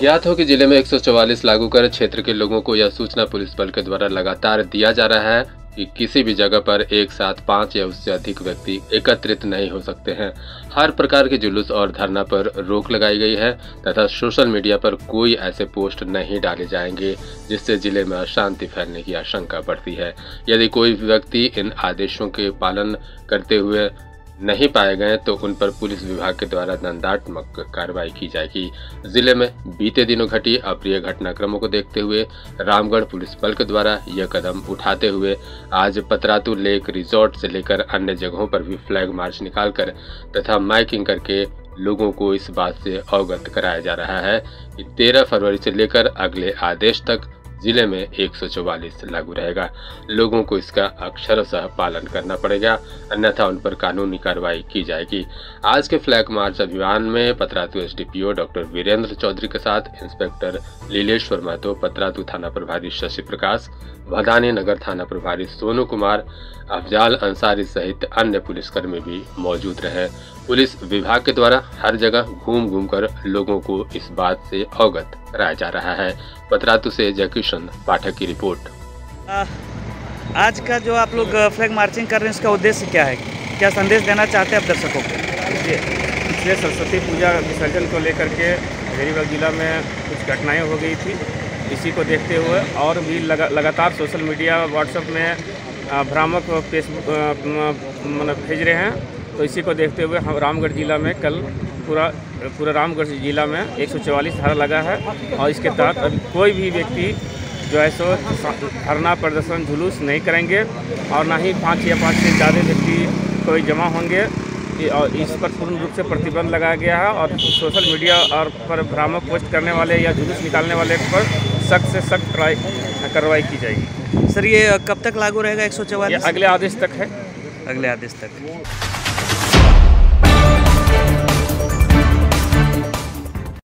ज्ञात हो कि जिले में 144 लागू कर क्षेत्र के लोगों को यह सूचना पुलिस बल के द्वारा लगातार दिया जा रहा है कि किसी भी जगह पर एक साथ 5 या उससे अधिक व्यक्ति एकत्रित नहीं हो सकते हैं। हर प्रकार के जुलूस और धरना पर रोक लगाई गई है तथा सोशल मीडिया पर कोई ऐसे पोस्ट नहीं डाले जाएंगे जिससे जिले में अशांति फैलने की आशंका बढ़ती है। यदि कोई व्यक्ति इन आदेशों के पालन करते हुए नहीं पाए गए तो उन पर पुलिस विभाग के द्वारा दंडात्मक कार्रवाई की जाएगी। जिले में बीते दिनों घटी अप्रिय घटनाक्रमों को देखते हुए रामगढ़ पुलिस बल के द्वारा यह कदम उठाते हुए आज पतरातू लेक रिजॉर्ट से लेकर अन्य जगहों पर भी फ्लैग मार्च निकालकर तथा माइकिंग करके लोगों को इस बात से अवगत कराया जा रहा है कि 13 फरवरी से लेकर अगले आदेश तक जिले में 144 लागू रहेगा। लोगों को इसका अक्षरशः पालन करना पड़ेगा, अन्यथा उन पर कानूनी कार्रवाई की जाएगी। आज के फ्लैग मार्च अभियान में पतरातू SDPO डॉक्टर वीरेंद्र चौधरी के साथ इंस्पेक्टर लीलेश्वर महतो, पतरातू थाना प्रभारी शशि प्रकाश भदानी, नगर थाना प्रभारी सोनू कुमार अफजाल अंसारी सहित अन्य पुलिसकर्मी भी मौजूद रहे। पुलिस विभाग के द्वारा हर जगह घूम घूम कर लोगों को इस बात से अवगत कराया जा रहा है। पतरातू से जय कृष्ण पाठक की रिपोर्ट। आज का जो आप लोग फ्लैग मार्चिंग कर रहे हैं उसका उद्देश्य क्या है, क्या संदेश देना चाहते हैं आप दर्शकों को? पिछले सरस्वती पूजा विसर्जन को लेकर के हजारीबाग जिला में कुछ घटनाएं हो गई थी, इसी को देखते हुए और भी लगातार सोशल मीडिया व्हाट्सएप में भ्रामक मतलब भेज रहे हैं, तो इसी को देखते हुए हम रामगढ़ जिला में कल पूरा रामगढ़ जिला में 144 धारा लगा है और इसके तहत कोई भी व्यक्ति जो है सो धरना प्रदर्शन जुलूस नहीं करेंगे और ना ही 5 से ज़्यादा व्यक्ति कोई जमा होंगे और इस पर पूर्ण रूप से प्रतिबंध लगाया गया है। और सोशल मीडिया और पर भ्रामक पोस्ट करने वाले या जुलूस निकालने वाले पर सख्त से सख्त कार्रवाई की जाएगी। सर, ये कब तक लागू रहेगा 144? अगले आदेश तक है। अगले आदेश तक।